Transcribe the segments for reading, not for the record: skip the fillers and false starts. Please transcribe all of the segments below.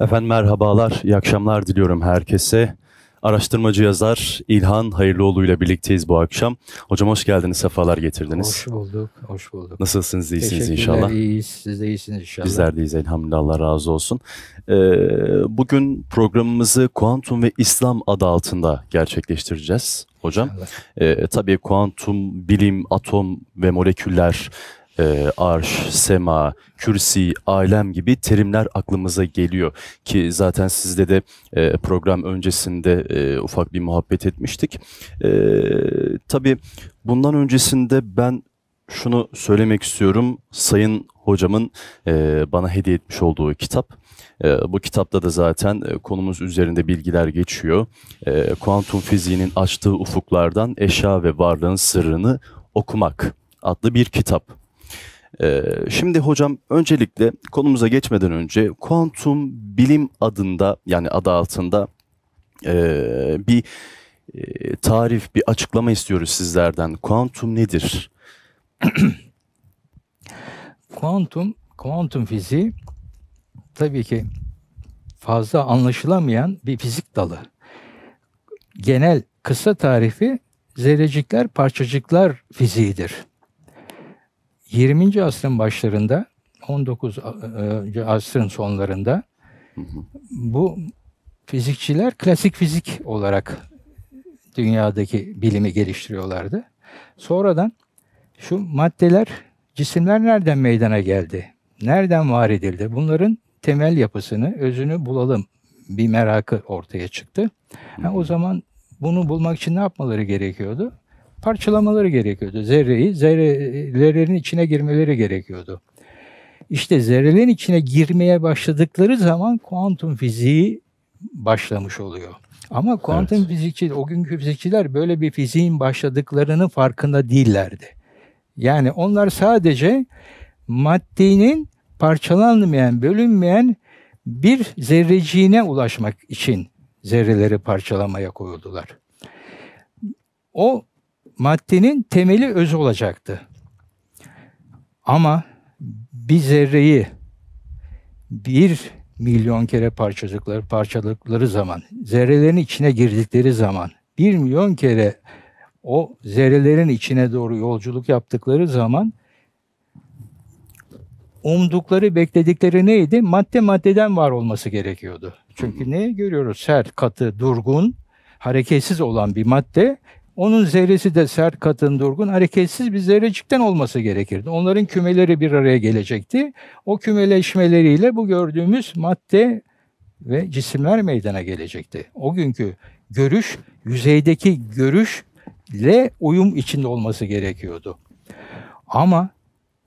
Efendim merhabalar, iyi akşamlar diliyorum herkese. Araştırmacı yazar İlhan Hayırlıoğlu ile birlikteyiz bu akşam. Hocam hoş geldiniz, sefalar getirdiniz. Hoş bulduk, hoş bulduk. Nasılsınız, iyisiniz inşallah? İyiyiz, siz de iyisiniz inşallah. Bizler de iyiyiz, elhamdülillah, Allah razı olsun. Bugün programımızı kuantum ve İslam adı altında gerçekleştireceğiz hocam. Tabii kuantum, bilim, atom ve moleküller, arş, sema, kürsi, alem gibi terimler aklımıza geliyor ki zaten sizle de program öncesinde ufak bir muhabbet etmiştik. Tabii bundan öncesinde ben şunu söylemek istiyorum. Sayın hocamın bana hediye etmiş olduğu kitap. Bu kitapta da zaten konumuz üzerinde bilgiler geçiyor. Kuantum fiziğinin açtığı ufuklardan eşya ve varlığın sırrını okumak adlı bir kitap. Şimdi hocam öncelikle konumuza geçmeden önce kuantum bilim adında, yani adı altında bir tarif, bir açıklama istiyoruz sizlerden. Kuantum nedir? Kuantum fiziği tabii ki fazla anlaşılamayan bir fizik dalı. Genel kısa tarifi zerrecikler, parçacıklar fiziğidir. 20. asrın başlarında, 19. asrın sonlarında bu fizikçiler klasik fizik olarak dünyadaki bilimi geliştiriyorlardı. Sonradan şu maddeler, cisimler nereden meydana geldi? Nereden var edildi? Bunların temel yapısını, özünü bulalım bir merakı ortaya çıktı. Yani o zaman bunu bulmak için ne yapmaları gerekiyordu? Parçalamaları gerekiyordu. Zerrelerin içine girmeleri gerekiyordu. İşte zerrelerin içine girmeye başladıkları zaman kuantum fiziği başlamış oluyor. Ama kuantum fizikçi, o günkü fizikçiler böyle bir fiziğin başladıklarının farkında değillerdi. Yani onlar sadece maddenin parçalanmayan, bölünmeyen bir zerreciğine ulaşmak için zerreleri parçalamaya koyuldular. O maddenin temeli öz olacaktı. Ama bir zerreyi 1 milyon kere parçaladıkları zaman, zerrelerin içine girdikleri zaman, 1 milyon kere o zerrelerin içine doğru yolculuk yaptıkları zaman umdukları, bekledikleri neydi? Madde maddeden var olması gerekiyordu. Çünkü neye görüyoruz? Sert, katı, durgun, hareketsiz olan bir madde. Onun zerresi de sert, katın, durgun, hareketsiz bir zerrecikten olması gerekirdi. Onların kümeleri bir araya gelecekti. O kümeleşmeleriyle bu gördüğümüz madde ve cisimler meydana gelecekti. O günkü görüş, yüzeydeki görüşle uyum içinde olması gerekiyordu. Ama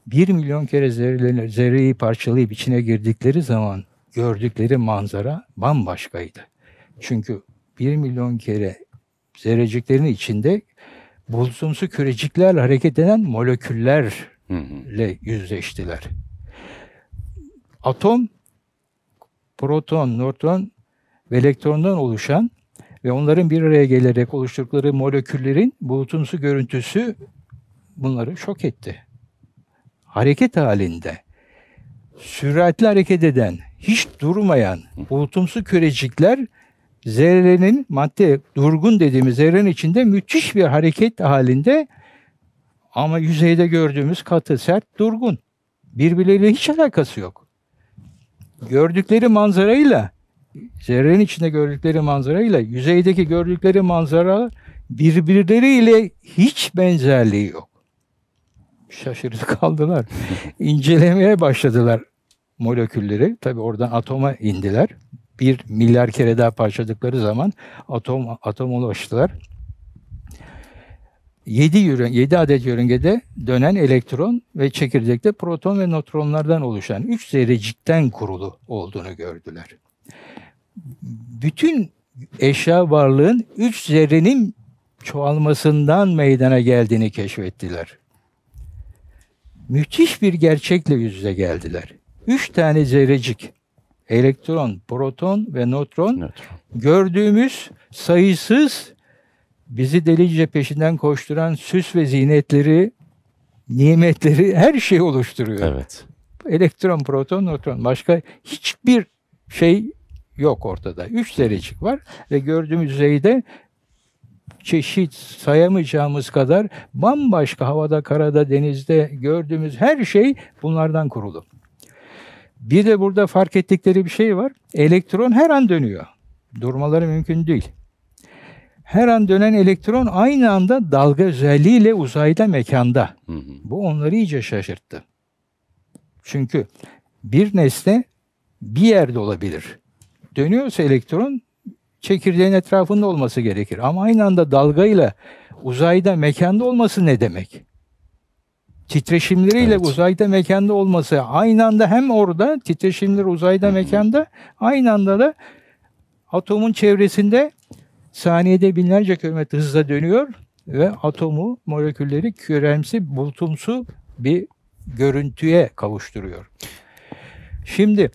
1 milyon kere zerreyi parçalayıp içine girdikleri zaman gördükleri manzara bambaşkaydı. Çünkü 1 milyon kere zerreciklerin içinde bulutsu küreciklerle hareket eden moleküllerle yüzleştiler. Atom, proton, nötron ve elektrondan oluşan ve onların bir araya gelerek oluşturdukları moleküllerin bulutsu görüntüsü bunları şok etti. Hareket halinde, süratli hareket eden, hiç durmayan bulutsu kürecikler zerrenin, madde, durgun dediğimiz zerrenin içinde müthiş bir hareket halinde, ama yüzeyde gördüğümüz katı, sert, durgun. Birbirleriyle hiç alakası yok. Gördükleri manzarayla, zerrenin içinde gördükleri manzarayla yüzeydeki gördükleri manzara birbirleriyle hiç benzerliği yok. Şaşırdı kaldılar. İncelemeye başladılar molekülleri. Tabii oradan atoma indiler. 1 milyar kere daha parçaladıkları zaman atom ulaştılar. 7 adet yörüngede dönen elektron ve çekirdekte proton ve nötronlardan oluşan 3 zerrecikten kurulu olduğunu gördüler. Bütün eşya varlığın 3 zerrenin çoğalmasından meydana geldiğini keşfettiler. Müthiş bir gerçekle yüz yüze geldiler. 3 tane zerrecik, elektron, proton ve nötron, gördüğümüz sayısız, bizi delice peşinden koşturan süs ve zinetleri, nimetleri, her şeyi oluşturuyor. Evet. Elektron, proton, nötron, başka hiçbir şey yok ortada. 3 zerrecik var ve gördüğümüz düzeyde çeşit sayamayacağımız kadar bambaşka havada, karada, denizde gördüğümüz her şey bunlardan kurulu. Bir de burada fark ettikleri bir şey var. Elektron her an dönüyor. Durmaları mümkün değil. Her an dönen elektron aynı anda dalga özelliğiyle uzayda, mekanda. Bu onları iyice şaşırttı. Çünkü bir nesne bir yerde olabilir. Dönüyorsa elektron çekirdeğin etrafında olması gerekir. Ama aynı anda dalgayla uzayda, mekanda olması ne demek? Titreşimleriyle uzayda, mekanda olması, aynı anda hem orada titreşimler uzayda, mekanda, aynı anda da atomun çevresinde saniyede binlerce kilometre hızla dönüyor ve atomu, molekülleri küremsi, bulutumsu bir görüntüye kavuşturuyor. Şimdi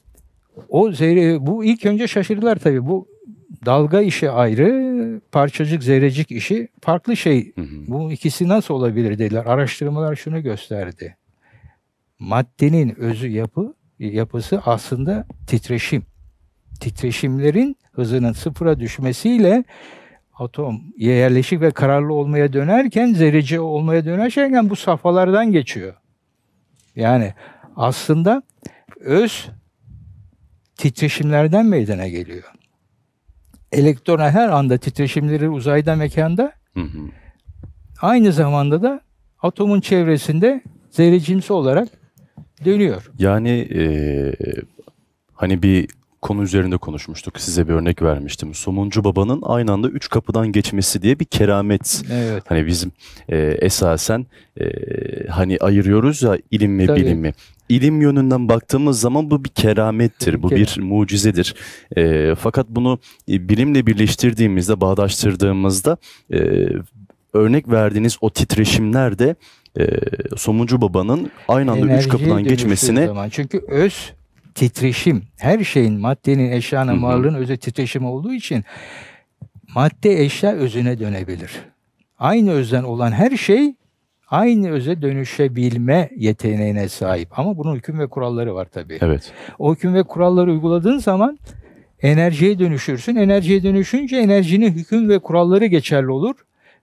o zerre, bu ilk önce şaşırdılar tabii. Bu dalga işi ayrı, parçacık zerrecik işi farklı şey. Bu ikisi nasıl olabilir dediler. Araştırmalar şunu gösterdi. Maddenin özü, yapısı aslında titreşim. Titreşimlerin hızının sıfıra düşmesiyle atom yerleşik ve kararlı olmaya dönerken, zerreci olmaya dönerken bu safhalardan geçiyor. Yani aslında öz titreşimlerden meydana geliyor. Elektrona her anda titreşimleri uzayda, mekanda, aynı zamanda da atomun çevresinde zerrecimsi olarak dönüyor. Yani hani bir konu üzerinde konuşmuştuk. Size bir örnek vermiştim. Somuncu Baba'nın aynı anda 3 kapıdan geçmesi diye bir keramet. Evet. Hani bizim esasen hani ayırıyoruz ya ilim ve bilimi. İlim yönünden baktığımız zaman bu bir keramettir, bu bir mucizedir. Fakat bunu bilimle birleştirdiğimizde, bağdaştırdığımızda örnek verdiğiniz o titreşimler de Somuncu Baba'nın aynı anda 3 kapıdan geçmesine... Çünkü öz titreşim, her şeyin, maddenin, eşyanın, varlığın özü titreşim olduğu için madde, eşya özüne dönebilir. Aynı özden olan her şey aynı öze dönüşebilme yeteneğine sahip. Ama bunun hüküm ve kuralları var tabii. Evet. O hüküm ve kuralları uyguladığın zaman enerjiye dönüşürsün. Enerjiye dönüşünce enerjinin hüküm ve kuralları geçerli olur.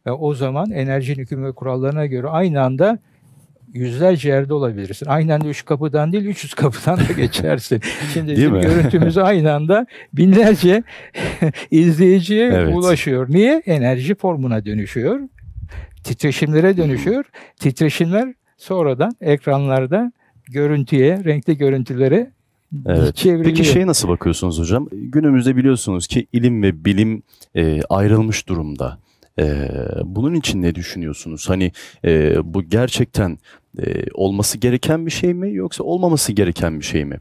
Ve o zaman enerjinin hüküm ve kurallarına göre aynı anda yüzlerce yerde olabilirsin. Aynı anda 3 kapıdan değil, 300 kapıdan da geçersin. Şimdi görüntümüz aynı anda binlerce izleyiciye ulaşıyor. Niye? Enerji formuna dönüşüyor. Titreşimlere dönüşüyor. Titreşimler sonradan ekranlarda görüntüye, renkli görüntülere çevriliyor. Peki şeye nasıl bakıyorsunuz hocam? Günümüzde biliyorsunuz ki ilim ve bilim ayrılmış durumda. Bunun için ne düşünüyorsunuz? Hani bu gerçekten olması gereken bir şey mi, yoksa olmaması gereken bir şey mi?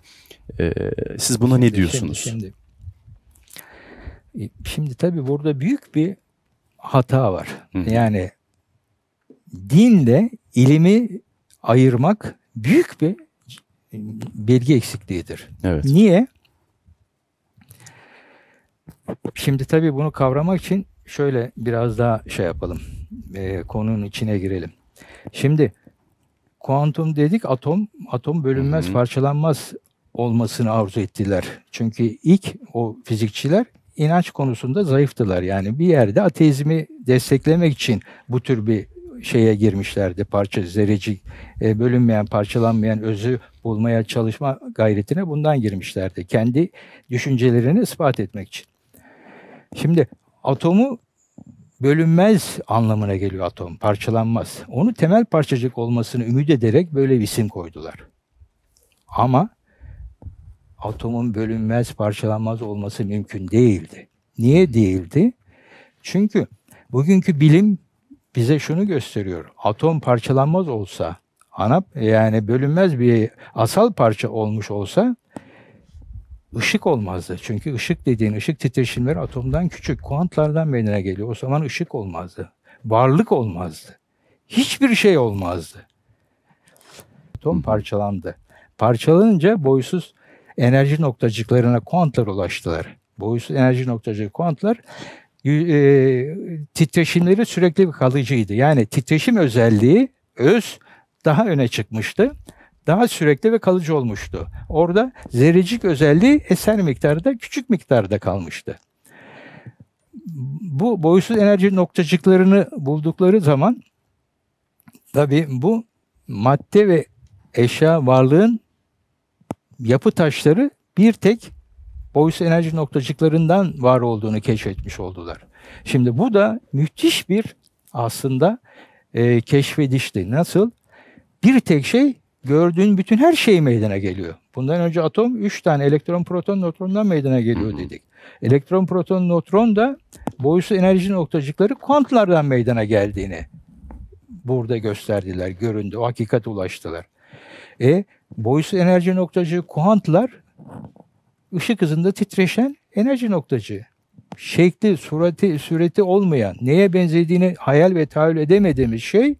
Siz buna ne diyorsunuz? Şimdi tabii burada büyük bir hata var. Yani dinle ilimi ayırmak büyük bir bilgi eksikliğidir. Niye? Şimdi tabii bunu kavramak için şöyle biraz daha şey yapalım, konunun içine girelim. Şimdi kuantum dedik, atom bölünmez, parçalanmaz olmasını arzu ettiler. Çünkü ilk o fizikçiler inanç konusunda zayıftılar. Yani bir yerde ateizmi desteklemek için bu tür bir şeye girmişlerdi. Parça, zerreci, bölünmeyen, parçalanmayan özü bulmaya çalışma gayretine bundan girmişlerdi. Kendi düşüncelerini ispat etmek için. Şimdi atomu bölünmez anlamına geliyor atom, parçalanmaz. Onu temel parçacık olmasını ümit ederek böyle bir isim koydular. Ama atomun bölünmez, parçalanmaz olması mümkün değildi. Niye değildi? Çünkü bugünkü bilim bize şunu gösteriyor. Atom parçalanmaz olsa, yani bölünmez bir asal parça olmuş olsa, ışık olmazdı. Çünkü ışık dediğin, ışık titreşimleri atomdan küçük, kuantlardan meydana geliyor. O zaman ışık olmazdı. Varlık olmazdı. Hiçbir şey olmazdı. Atom parçalandı. Parçalanınca boysuz enerji noktacıklarına kuantlar ulaştılar. Boysuz enerji noktacığı kuantlar titreşimleri sürekli bir kalıcıydı. Yani titreşim özelliği, öz daha öne çıkmıştı. daha sürekli ve kalıcı olmuştu. Orada zerrecik özelliği eser miktarda, küçük miktarda kalmıştı. Bu boyutsuz enerji noktacıklarını buldukları zaman tabii bu madde ve eşya varlığın yapı taşları bir tek boyutsuz enerji noktacıklarından var olduğunu keşfetmiş oldular. Şimdi bu da müthiş bir aslında keşfedişti. Nasıl? Bir tek şey gördüğün bütün her şey meydana geliyor. Bundan önce atom 3 tane elektron, proton, nötrondan meydana geliyor dedik. Elektron, proton, nötron da boyutsuz enerji noktacıkları kuantlardan meydana geldiğini burada gösterdiler, göründü, o hakikate ulaştılar. Boyutsuz enerji noktacığı kuantlar ışık hızında titreşen enerji noktacığı. Şekli, sureti olmayan, neye benzediğini hayal ve tahayyül edemediğimiz şey,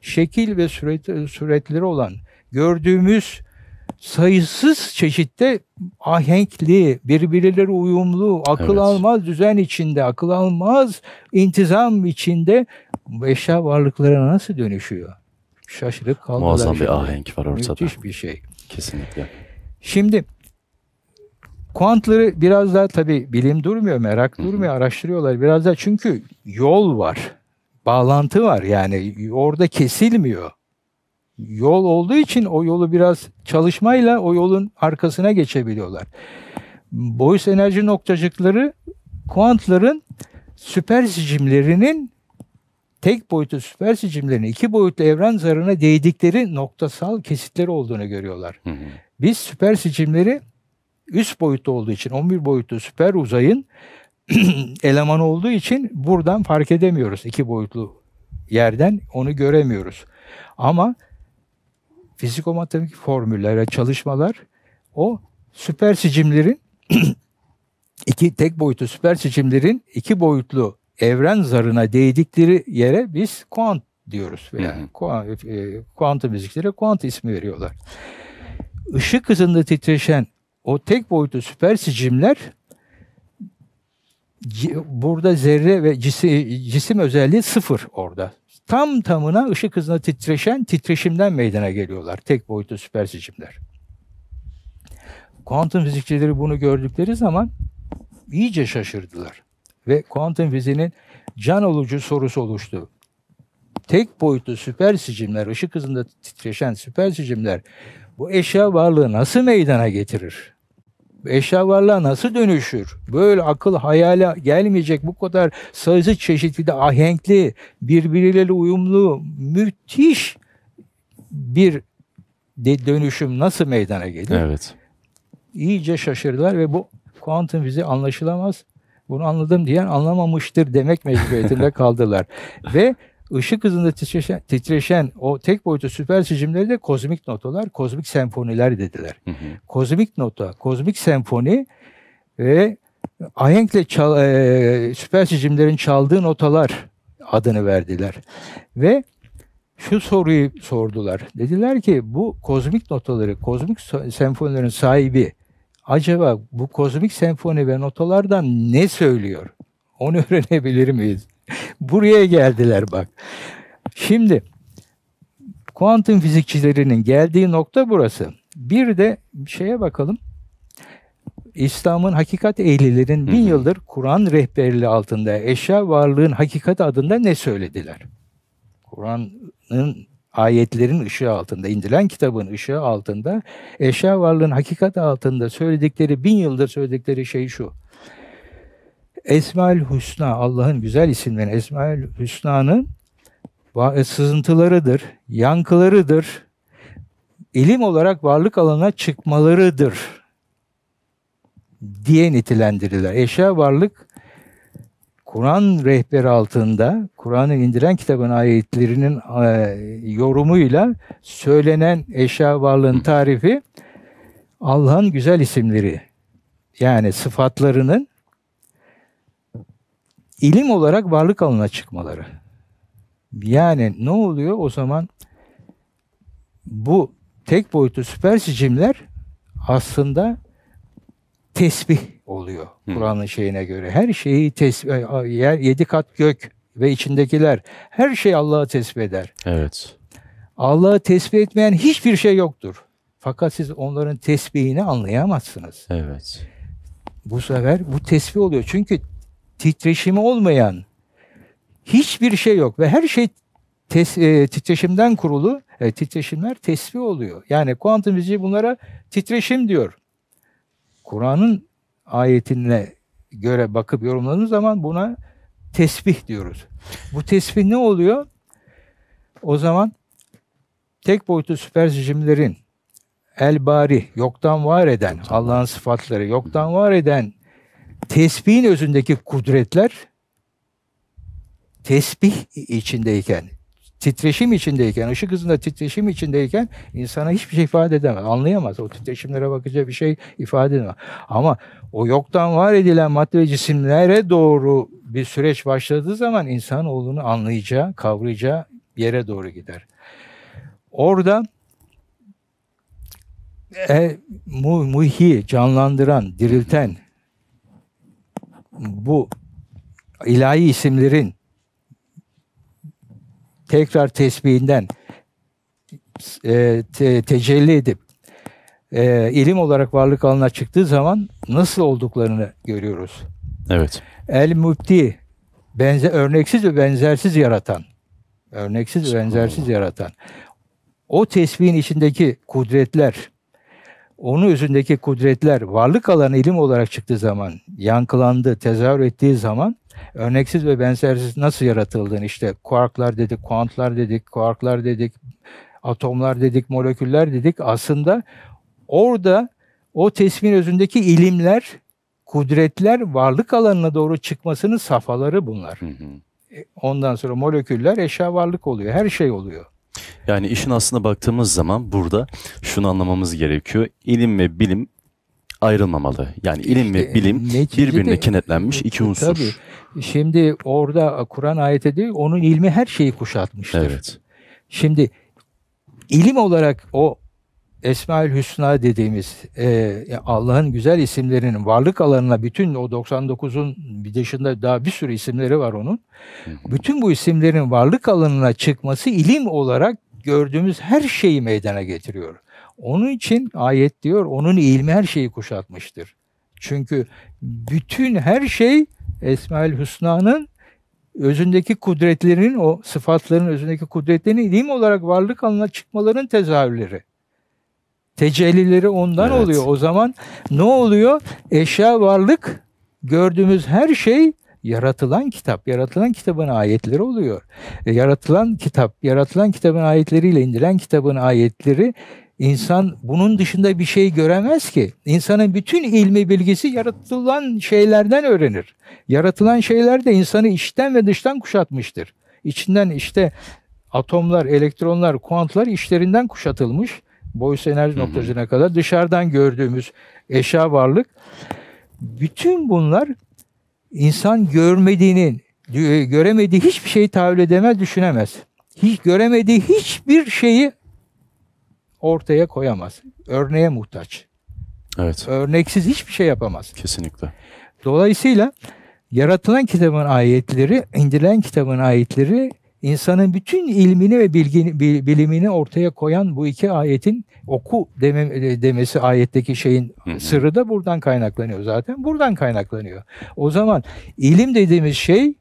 şekil ve suretleri olan, gördüğümüz sayısız çeşitte ahenkli, birbirleri uyumlu, akıl almaz düzen içinde, akıl almaz intizam içinde eşya varlıklarına nasıl dönüşüyor? Şaşırıp kaldılar. Muazzam bir ahenk var ortada. Müthiş bir şey. Kesinlikle. Şimdi kuantları biraz daha tabii bilim durmuyor, merak durmuyor, araştırıyorlar biraz daha. Çünkü yol var, bağlantı var, yani orada kesilmiyor. Yol olduğu için o yolu biraz çalışmayla o yolun arkasına geçebiliyorlar. Boyutsuz enerji noktacıkları kuantların süper sicimlerinin, tek boyutlu süper sicimlerinin iki boyutlu evren zarına değdikleri noktasal kesitleri olduğunu görüyorlar. Biz süper sicimleri üst boyutta olduğu için, 11 boyutlu süper uzayın elemanı olduğu için buradan fark edemiyoruz. İki boyutlu yerden onu göremiyoruz. Ama fizikomatematik formüllere, çalışmalar o süper sicimlerin tek boyutlu süper sicimlerin iki boyutlu evren zarına değdikleri yere biz kuant diyoruz. Yani kuantum fiziklere kuant ismi veriyorlar. Işık hızında titreşen o tek boyutlu süper sicimler burada zerre ve cisim özelliği sıfır orada. Tam tamına ışık hızına titreşen titreşimden meydana geliyorlar tek boyutlu süper sicimler. Kuantum fizikçileri bunu gördükleri zaman iyice şaşırdılar ve kuantum fiziğinin can alıcı sorusu oluştu. Tek boyutlu süper sicimler, ışık hızında titreşen süper sicimler bu eşya varlığı nasıl meydana getirir? Eşya varlığa nasıl dönüşür? Böyle akıl hayale gelmeyecek bu kadar sayısız çeşitli de ahenkli, birbirleriyle uyumlu, müthiş bir dönüşüm nasıl meydana gelir? Evet. İyice şaşırdılar ve bu kuantum fiziği anlaşılamaz. Bunu anladım diyen anlamamıştır demek mecburiyetinde kaldılar. Ve ışık hızında titreşen o tek boyutlu süper sicimleri de kozmik notalar, kozmik senfoniler dediler. Kozmik nota, kozmik senfoni ve ahenkle süper sicimlerin çaldığı notalar adını verdiler. Ve şu soruyu sordular. Dediler ki bu kozmik notaları, kozmik senfonilerin sahibi acaba bu kozmik senfoni ve notalardan ne söylüyor? Onu öğrenebilir miyiz? Buraya geldiler bak. Şimdi kuantum fizikçilerinin geldiği nokta burası. Bir de şeye bakalım. İslam'ın hakikat ehlilerin 1000 yıldır Kur'an rehberliği altında eşya varlığın hakikati adında ne söylediler? Kur'an'ın ayetlerin ışığı altında, indirilen kitabın ışığı altında eşya varlığın hakikati altında söyledikleri, 1000 yıldır söyledikleri şey şu. Esma-ül Husna, Allah'ın güzel isimleri Esma-ül Husna'nın sızıntılarıdır, yankılarıdır, ilim olarak varlık alanına çıkmalarıdır diye nitelendirirler. Eşya varlık, Kur'an rehberi altında, Kur'an'ı indiren kitabın ayetlerinin yorumuyla söylenen eşya varlığın tarifi, Allah'ın güzel isimleri, yani sıfatlarının İlim olarak varlık alanına çıkmaları. Yani ne oluyor o zaman? Bu tek boyutlu süper sicimler aslında tesbih oluyor Kur'an'ın şeyine göre. Her şeyi tesbih, yer 7 kat gök ve içindekiler, her şey Allah'ı tesbih eder. Evet. Allah'ı tesbih etmeyen hiçbir şey yoktur. Fakat siz onların tesbihini anlayamazsınız. Evet. Bu sefer bu tesbih oluyor. Çünkü titreşimi olmayan hiçbir şey yok ve her şey titreşimden kurulu, titreşimler tesbih oluyor. Yani kuantum fiziği bunlara titreşim diyor. Kur'an'ın ayetine göre bakıp yorumladığınız zaman buna tesbih diyoruz. Bu tesbih ne oluyor? O zaman tek boyutlu süper cisimlerin el-bari, yoktan var eden, Allah'ın sıfatları, yoktan var eden tesbihin özündeki kudretler tesbih içindeyken, titreşim içindeyken, ışık hızında titreşim içindeyken insana hiçbir şey ifade edemez, anlayamaz. O titreşimlere bakınca bir şey ifade edemez. Ama o yoktan var edilen madde ve cisimlere doğru bir süreç başladığı zaman insanoğlunu anlayacağı, kavrayacağı yere doğru gider. Orada muhi, canlandıran, dirilten bu ilahi isimlerin tekrar tesbihinden tecelli edip ilim olarak varlık alanına çıktığı zaman nasıl olduklarını görüyoruz. Evet. El-Mübdi, örneksiz ve benzersiz yaratan. Örneksiz ve benzersiz yaratan. O tesbihin içindeki kudretler, onun özündeki kudretler varlık alanı ilim olarak çıktığı zaman, yankılandı, tezahür ettiği zaman örneksiz ve benzersiz nasıl yaratıldığını, işte kuarklar dedik, kuantlar dedik, kuarklar dedik, atomlar dedik, moleküller dedik. Aslında orada o tesbihin özündeki ilimler, kudretler varlık alanına doğru çıkmasının safhaları bunlar. Hı hı. Ondan sonra moleküller eşya varlık oluyor, her şey oluyor. Yani işin aslına baktığımız zaman burada şunu anlamamız gerekiyor. İlim ve bilim ayrılmamalı. Yani ilim işte, ve bilim birbirine kenetlenmiş iki unsur. Tabii. Şimdi orada Kur'an ayeti diyor, onun ilmi her şeyi kuşatmıştır. Evet. Şimdi ilim olarak o Esma-ül Hüsna dediğimiz Allah'ın güzel isimlerinin varlık alanına, bütün o 99'un bir dışında daha bir sürü isimleri var onun. Bütün bu isimlerin varlık alanına çıkması ilim olarak gördüğümüz her şeyi meydana getiriyor. Onun için ayet diyor, onun ilmi her şeyi kuşatmıştır. Çünkü bütün her şey Esma-ül Hüsna'nın özündeki kudretlerinin, o sıfatların özündeki kudretlerinin ilim olarak varlık alanına çıkmalarının tezahürleri. Tecellileri ondan evet. oluyor. O zaman ne oluyor? Eşya varlık, gördüğümüz her şey yaratılan kitap. Yaratılan kitabın ayetleri oluyor. Yaratılan kitap, yaratılan kitabın ayetleriyle indiren kitabın ayetleri, insan bunun dışında bir şey göremez ki. İnsanın bütün ilmi bilgisi yaratılan şeylerden öğrenir. Yaratılan şeyler de insanı içten ve dıştan kuşatmıştır. İçinden işte atomlar, elektronlar, kuantlar içlerinden kuşatılmış. Boyutsal enerji noktasına kadar dışarıdan gördüğümüz eşya varlık. Bütün bunlar insan görmediğinin, göremediği hiçbir şeyi tahayyül edemez, düşünemez. Hiç göremediği hiçbir şeyi ortaya koyamaz. Örneğe muhtaç. Evet. Örneksiz hiçbir şey yapamaz. Kesinlikle. Dolayısıyla yaratılan kitabın ayetleri, indirilen kitabın ayetleri İnsanın bütün ilmini ve bilimini ortaya koyan bu iki ayetin oku demesi, ayetteki şeyin sırrı da buradan kaynaklanıyor zaten. Buradan kaynaklanıyor. O zaman ilim dediğimiz şey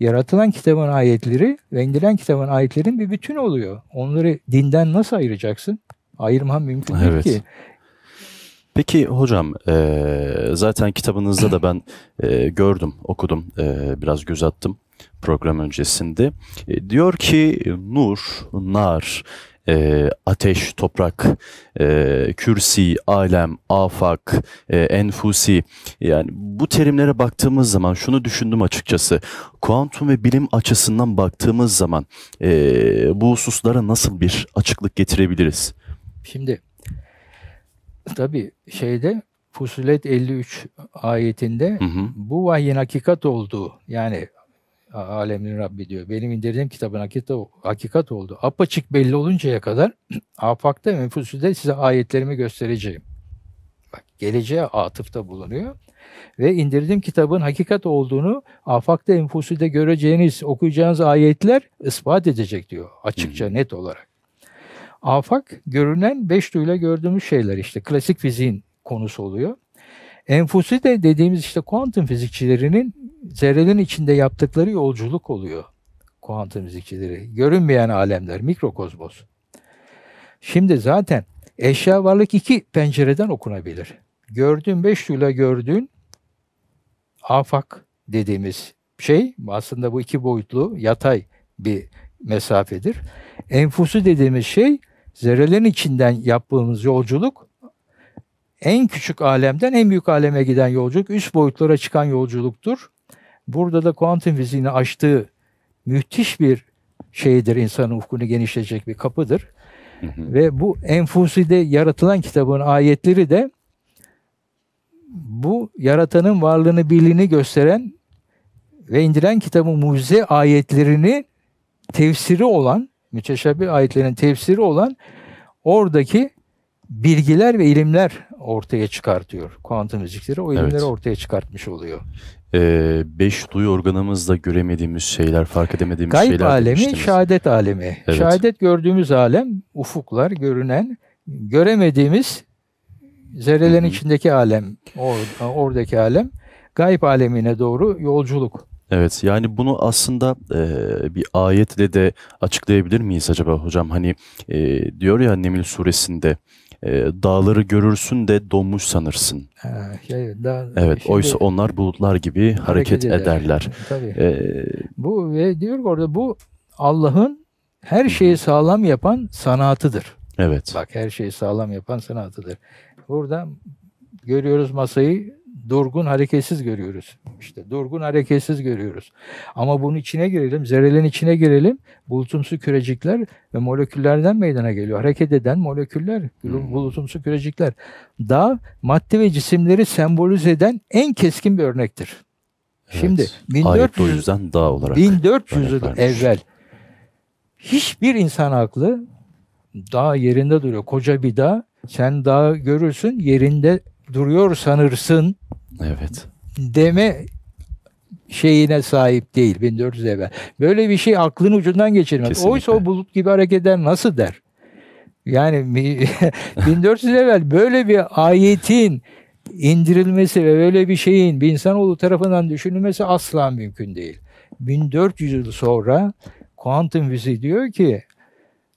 yaratılan kitabın ayetleri ve indirilen kitabın ayetlerin bir bütün oluyor. Onları dinden nasıl ayıracaksın? Ayırman mümkün değil evet. ki. Peki hocam, zaten kitabınızda da ben gördüm, okudum, biraz göz attım program öncesinde. Diyor ki nur, nar, ateş, toprak, kürsi, alem, afak, enfusi. Yani bu terimlere baktığımız zaman şunu düşündüm açıkçası. Kuantum ve bilim açısından baktığımız zaman bu hususlara nasıl bir açıklık getirebiliriz? Şimdi tabii şeyde Fussilet 53 ayetinde bu vahyin hakikat olduğu, yani alemin Rabbi diyor, benim indirdiğim kitabın hakikat oldu. Apaçık belli oluncaya kadar afakta ve enfüsüde size ayetlerimi göstereceğim. Bak, geleceğe atıfta bulunuyor. Ve indirdiğim kitabın hakikat olduğunu afakta enfüsüde göreceğiniz, okuyacağınız ayetler ispat edecek diyor. Açıkça, net olarak. Afak görünen beş duyuyla gördüğümüz şeyler işte klasik fiziğin konusu oluyor. Enfusi de dediğimiz işte kuantum fizikçilerinin zerrelerin içinde yaptıkları yolculuk oluyor. Kuantum fizikçileri, görünmeyen alemler, mikrokozmos. Şimdi zaten eşya varlık iki pencereden okunabilir. Gördüğün beş duyuyla gördüğün afak dediğimiz şey aslında bu iki boyutlu yatay bir mesafedir. Enfusu dediğimiz şey zerrelerin içinden yaptığımız yolculuk, en küçük alemden en büyük aleme giden yolculuk, üst boyutlara çıkan yolculuktur. Burada da kuantum fiziğini açtığı müthiş bir şeydir, insanın ufkunu genişletecek bir kapıdır. Hı hı. Ve bu Enfusi'de yaratılan kitabın ayetleri de bu yaratanın varlığını, birliğini gösteren ve indiren kitabın mucize ayetlerini tefsiri olan, müteşabbih ayetlerin tefsiri olan oradaki bilgiler ve ilimler ortaya çıkartıyor. Kuantum fizikçileri o ilimleri, evet, ortaya çıkartmış oluyor. Beş duyu organımızda göremediğimiz şeyler, fark edemediğimiz gayb şeyler. Gayb alemi, demiştiniz. Şehadet alemi. Evet. Şehadet gördüğümüz alem, ufuklar, görünen, göremediğimiz zerrelerin içindeki alem, oradaki alem, gayb alemine doğru yolculuk. Evet, yani bunu aslında bir ayetle de açıklayabilir miyiz acaba hocam? Hani diyor ya Nemül suresinde, dağları görürsün de donmuş sanırsın. Evet, oysa onlar bulutlar gibi hareket ederler. Tabii. Bu ve diyor orada bu Allah'ın her şeyi sağlam yapan sanatıdır. Evet. Bak, her şeyi sağlam yapan sanatıdır. Burada görüyoruz masayı, durgun, hareketsiz görüyoruz. İşte durgun, hareketsiz görüyoruz. Ama bunun içine girelim, zerrelerin içine girelim. Bulutumsu kürecikler ve moleküllerden meydana geliyor. Hareket eden moleküller, bulutumsu kürecikler. Dağ, madde ve cisimleri sembolize eden en keskin bir örnektir. Evet. Şimdi 1400 yıl evvel hiçbir insan aklı, dağ yerinde duruyor. Koca bir dağ. Sen dağı görürsün, yerinde duruyor sanırsın, evet, deme şeyine sahip değil 1400 evvel. Böyle bir şey aklın ucundan geçirmez. Kesinlikle. Oysa o bulut gibi hareket eder nasıl der? Yani 1400 evvel böyle bir ayetin indirilmesi ve böyle bir şeyin bir insanoğlu tarafından düşünülmesi asla mümkün değil. 1400 yıl sonra kuantum fiziği diyor ki,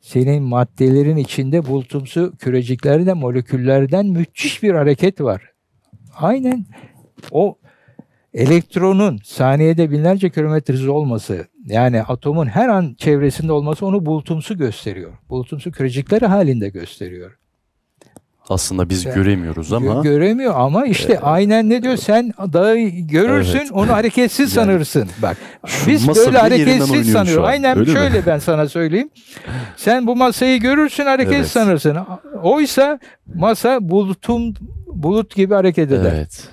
senin maddelerin içinde bulutumsu küreciklerden, moleküllerden müthiş bir hareket var. Aynen o elektronun saniyede binlerce kilometre hızı olması, yani atomun her an çevresinde olması onu bulutumsu gösteriyor. Bulutumsu kürecikleri halinde gösteriyor. Aslında biz göremiyoruz ama. Göremiyor ama işte aynen ne diyor? Sen dağı görürsün, evet, onu hareketsiz yani sanırsın. Bak, biz böyle hareketsiz sanıyoruz. Aynen öyle şöyle mi? Ben sana söyleyeyim. Sen bu masayı görürsün, hareketsiz, evet, sanırsın. Oysa masa bulut gibi hareket eder. Evet.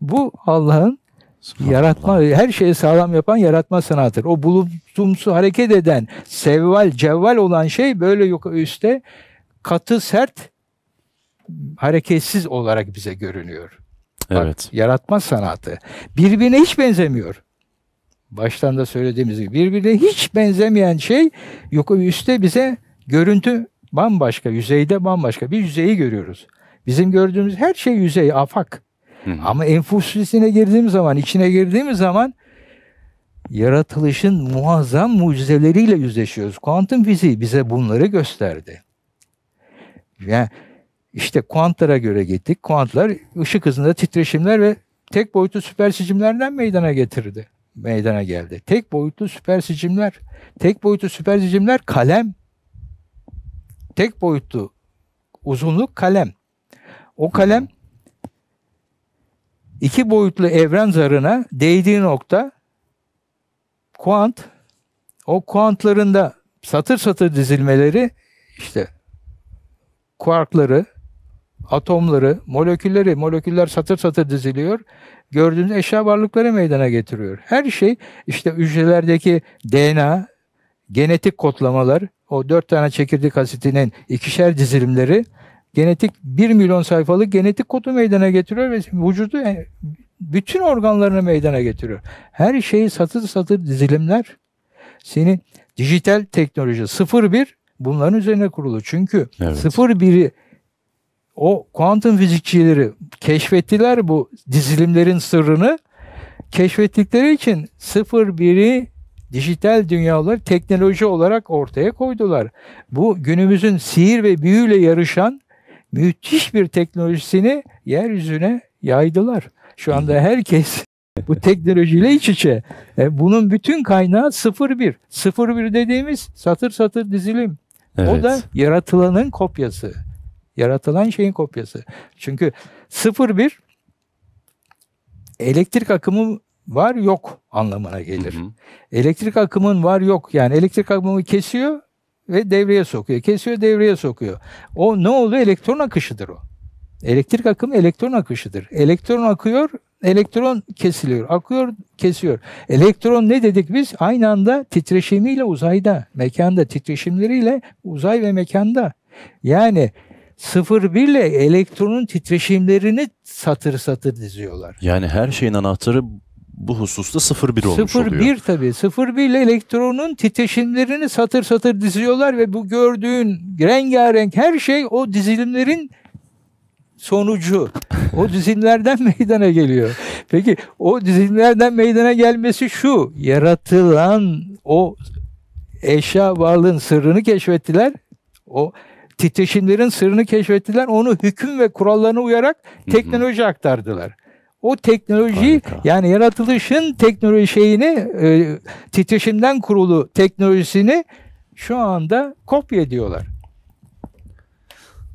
Bu Allah'ın yaratma, her şeyi sağlam yapan yaratma sanatıdır. O bulutumsu hareket eden, sevval, cevval olan şey böyle üstte katı, sert, hareketsiz olarak bize görünüyor. Evet. Bak, yaratma sanatı. Birbirine hiç benzemiyor. Baştan da söylediğimiz gibi birbirine hiç benzemeyen şey yok, üstte bize görüntü bambaşka, yüzeyde bambaşka bir yüzeyi görüyoruz. Bizim gördüğümüz her şey yüzey, afak. Hı. Ama enfusisine girdiğimiz zaman, içine girdiğimiz zaman yaratılışın muazzam mucizeleriyle yüzleşiyoruz. Kuantum fiziği bize bunları gösterdi. Yani İşte kuantlara göre gittik. Kuantlar ışık hızında titreşimler ve tek boyutlu süpersicimlerden meydana geldi. Tek boyutlu süpersicimler. Tek boyutlu süpersicimler kalem. Tek boyutlu uzunluk kalem. O kalem iki boyutlu evren zarına değdiği nokta kuant. O kuantların da satır satır dizilmeleri işte kuarkları, atomları, molekülleri, moleküller satır satır diziliyor. Gördüğünüz eşya varlıkları meydana getiriyor. Her şey işte hücrelerdeki DNA, genetik kodlamalar, o 4 tane çekirdek asitinin ikişer dizilimleri, genetik 1 milyon sayfalık genetik kodu meydana getiriyor ve vücudu, bütün organlarını meydana getiriyor. Her şeyi satır satır dizilimler. Senin dijital teknoloji 0-1 bunların üzerine kurulu. Çünkü evet. 0-1'i o kuantum fizikçileri keşfettiler, bu dizilimlerin sırrını. Keşfettikleri için 0-1'i dijital dünyaları teknoloji olarak ortaya koydular. Bu günümüzün sihir ve büyüyle yarışan müthiş bir teknolojisini yeryüzüne yaydılar. Şu anda herkes bu teknolojiyle iç içe. Bunun bütün kaynağı 0-1. 0-1 dediğimiz satır satır dizilim. Evet. O da yaratılanın kopyası. Yaratılan şeyin kopyası. Çünkü 0-1 elektrik akımı var yok anlamına gelir. Hı hı. Elektrik akımın var yok. Yani elektrik akımı kesiyor ve devreye sokuyor. Kesiyor, devreye sokuyor. O ne oluyor? Elektron akışıdır o. Elektrik akımı elektron akışıdır. Elektron akıyor, elektron kesiliyor. Akıyor, kesiyor. Elektron ne dedik biz? Aynı anda titreşimiyle uzayda, mekanda, titreşimleriyle uzay ve mekanda. Yani 0-1 ile elektronun titreşimlerini satır satır diziyorlar. Yani her şeyin anahtarı bu hususta 0-1 olmuş oluyor. 0-1 tabii. 0-1 ile elektronun titreşimlerini satır satır diziyorlar ve bu gördüğün rengarenk her şey o dizilimlerin sonucu. O dizilimlerden meydana geliyor. Peki o dizilimlerden meydana gelmesi şu: yaratılan o eşya varlığın sırrını keşfettiler. O titreşimlerin sırrını keşfettiler. Onu hüküm ve kurallarına uyarak teknoloji aktardılar. O teknolojiyi, yani yaratılışın teknoloji şeyini, titreşimden kurulu teknolojisini şu anda kopya ediyorlar.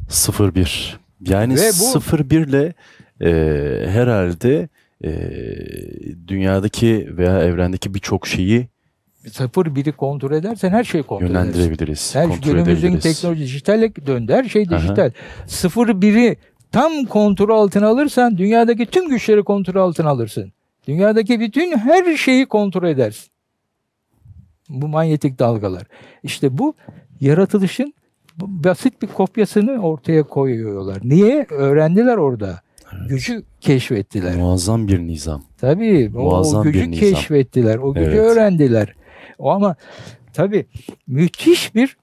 0-1. Yani 0-1 ile herhalde dünyadaki veya evrendeki birçok şeyi 0-1'i kontrol edersen her şeyi kontrol yönlendirebiliriz. Her şey, günümüzün teknoloji dijitale döndü. Her şey dijital. 0-1'i tam kontrol altına alırsan dünyadaki tüm güçleri kontrol altına alırsın. Dünyadaki bütün her şeyi kontrol edersin. Bu manyetik dalgalar. İşte bu yaratılışın basit bir kopyasını ortaya koyuyorlar. Niye? Öğrendiler orada. Evet. Gücü keşfettiler. Muazzam bir nizam. Tabii. Muazzam o gücü keşfettiler. O gücü öğrendiler. O ama tabii müthiş bir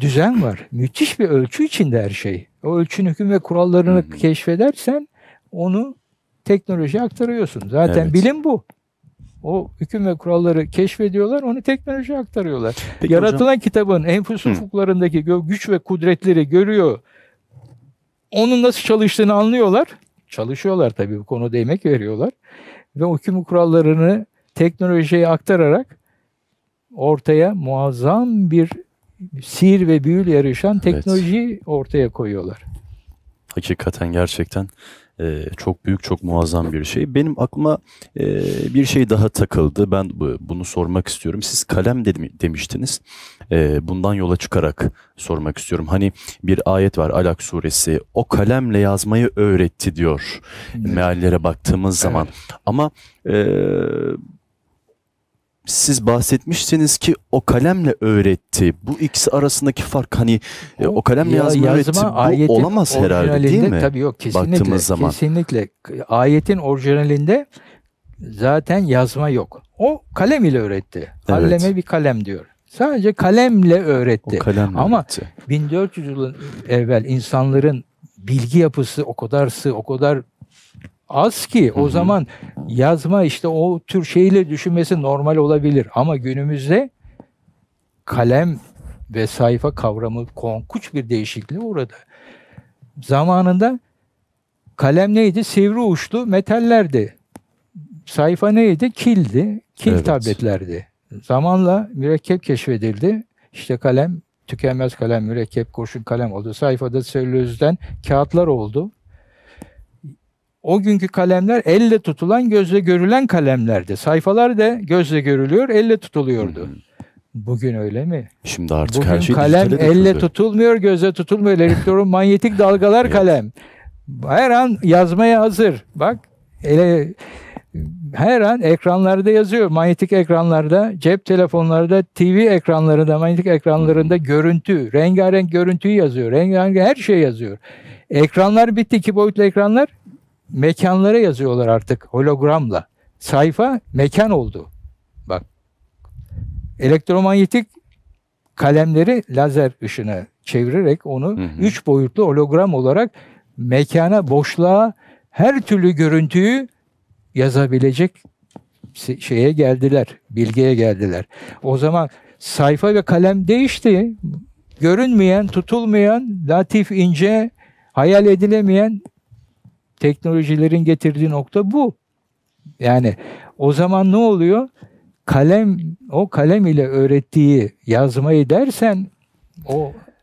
düzen var. Müthiş bir ölçü içinde her şey. O ölçünün hüküm ve kurallarını keşfedersen onu teknolojiye aktarıyorsun. Zaten bilim bu. O hüküm ve kuralları keşfediyorlar, onu teknolojiye aktarıyorlar. Peki yaratılan hocam, kitabın enfüs ufuklarındaki güç ve kudretleri görüyor. Onun nasıl çalıştığını anlıyorlar. Çalışıyorlar tabii, bu konuda emek veriyorlar. Ve o hüküm kurallarını teknolojiye aktararak ortaya muazzam bir sihir ve büyüyle yarışan teknolojiyi ortaya koyuyorlar. Hakikaten gerçekten çok büyük, çok muazzam bir şey. Benim aklıma bir şey daha takıldı. Ben bunu sormak istiyorum. Siz kalem demiştiniz. Bundan yola çıkarak sormak istiyorum. Hani bir ayet var, Alak Suresi. O kalemle yazmayı öğretti diyor. Meallere baktığımız zaman. Ama siz bahsetmiştiniz ki o kalemle öğretti. Bu ikisi arasındaki fark, hani o kalemle yazma öğretti. Bu olamaz herhalde, değil mi? Tabii yok, kesinlikle. Baktığımız zaman. Kesinlikle. Ayetin orijinalinde zaten yazma yok. O kalem ile öğretti. Alleme bir kalem diyor. Sadece kalemle öğretti. Kalemle öğretti. 1400 yıl evvel insanların bilgi yapısı o kadar sığ, o kadar az ki o zaman yazma, işte o tür şeyle düşünmesi normal olabilir. Ama günümüzde kalem ve sayfa kavramı korkunç bir değişikliğe uğradı. Zamanında kalem neydi? Sivri uçlu metallerdi. Sayfa neydi? Kildi. Kil tabletlerdi. Zamanla mürekkep keşfedildi. İşte kalem, tükenmez kalem, mürekkep, kurşun kalem oldu. Sayfada selülozdan kağıtlar oldu. O günkü kalemler elle tutulan, gözle görülen kalemlerdi. Sayfalar da gözle görülüyor, elle tutuluyordu. Bugün öyle mi? Şimdi artık bugün her şey kalem elle tutulmuyor, gözle tutulmuyor. Elektromanyetik dalgalar kalem. Her an yazmaya hazır. Bak, her an ekranlarda yazıyor. Manyetik ekranlarda, cep telefonlarda, TV ekranlarında, manyetik ekranlarında görüntü, rengarenk görüntüyü yazıyor. Rengarenk her şey yazıyor. Ekranlar bitti, 2 boyutlu ekranlar. Mekanlara yazıyorlar artık hologramla. Sayfa mekan oldu. Bak. Elektromanyetik kalemleri lazer ışına çevirerek onu üç boyutlu hologram olarak mekana, boşluğa, her türlü görüntüyü yazabilecek şeye geldiler, bilgiye geldiler. O zaman sayfa ve kalem değişti. Görünmeyen, tutulmayan, latif, ince, hayal edilemeyen teknolojilerin getirdiği nokta bu. Yani o zaman ne oluyor? Kalem, o kalem ile öğrettiği yazmayı dersen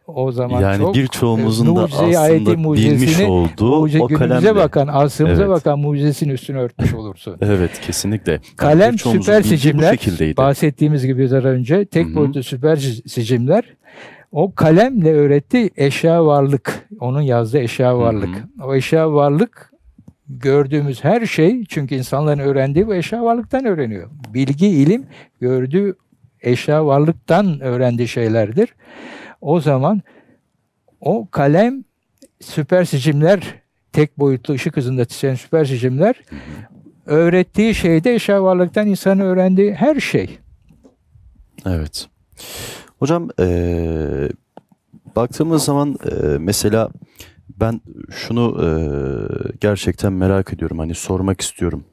o zaman yani çok birçoğumuzun da aslında bilmiş olduğu o kalemle bakan, asrımıza bakan mucizesinin üstünü örtmüş olursun. Evet, kesinlikle. Kalem süper sicimler, bahsettiğimiz gibi daha önce tek boyutlu süper sicimler. O kalemle öğretti eşya varlık. Onun yazdığı eşya varlık. O eşya varlık gördüğümüz her şey, çünkü insanların öğrendiği bu eşya varlıktan öğreniyor. Bilgi, ilim gördüğü eşya varlıktan öğrendiği şeylerdir. O zaman o kalem süper sicimler, tek boyutlu ışık hızında titreyen süper sicimler öğrettiği şeyde eşya varlıktan insanın öğrendiği her şey. Evet. Hocam baktığımız zaman mesela ben şunu gerçekten merak ediyorum, hani sormak istiyorum.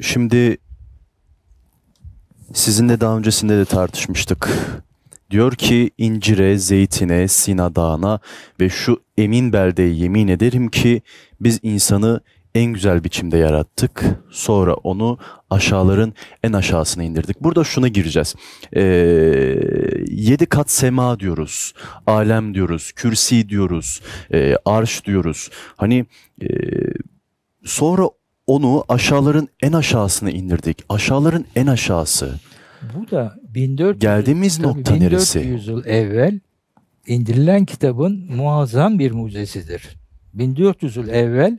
Şimdi sizinle daha öncesinde de tartışmıştık. Diyor ki incire, zeytine, Sina Dağı'na ve şu emin beldeye yemin ederim ki biz insanı en güzel biçimde yarattık. Sonra onu aşağıların en aşağısına indirdik. Burada şuna gireceğiz. 7 kat sema diyoruz. Alem diyoruz. Kürsi diyoruz. Arş diyoruz. Hani sonra onu aşağıların en aşağısına indirdik. Aşağıların en aşağısı. Bu da 1400, geldiğimiz nokta neresi? 1400 yıl evvel indirilen kitabın muazzam bir mucizesidir. 1400 yıl evvel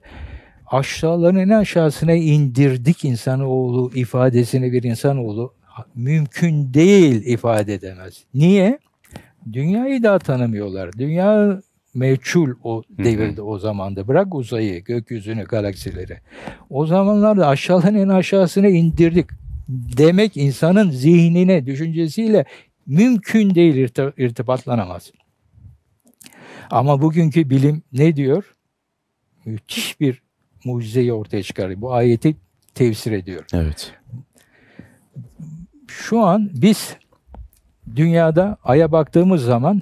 aşağıların en aşağısına indirdik insanoğlu ifadesini bir insanoğlu mümkün değil ifade edemez. Niye? Dünyayı daha tanımıyorlar. Dünya meçhul o devirde, o zamanda. Bırak uzayı, gökyüzünü, galaksileri. O zamanlarda aşağıların en aşağısına indirdik demek insanın zihnine, düşüncesiyle mümkün değil, irtibatlanamaz. Ama bugünkü bilim ne diyor? Müthiş bir mucizeyi ortaya çıkarıyor. Bu ayeti tefsir ediyor. Evet. Şu an biz dünyada Ay'a baktığımız zaman,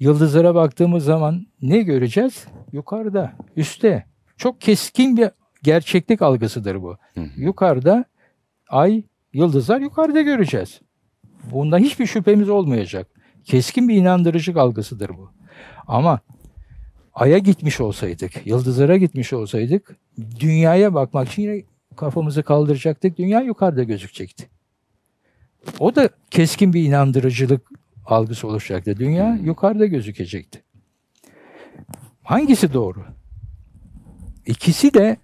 yıldızlara baktığımız zaman ne göreceğiz? Yukarıda, üstte. Çok keskin bir gerçeklik algısıdır bu. Yukarıda Ay, yıldızlar yukarıda göreceğiz. Bundan hiçbir şüphemiz olmayacak. Keskin bir inandırıcı algısıdır bu. Ama Ay'a gitmiş olsaydık, yıldızlara gitmiş olsaydık, dünyaya bakmak için yine kafamızı kaldıracaktık. Dünya yukarıda gözükecekti. O da keskin bir inandırıcılık algısı oluşacaktı. Dünya yukarıda gözükecekti. Hangisi doğru? İkisi de,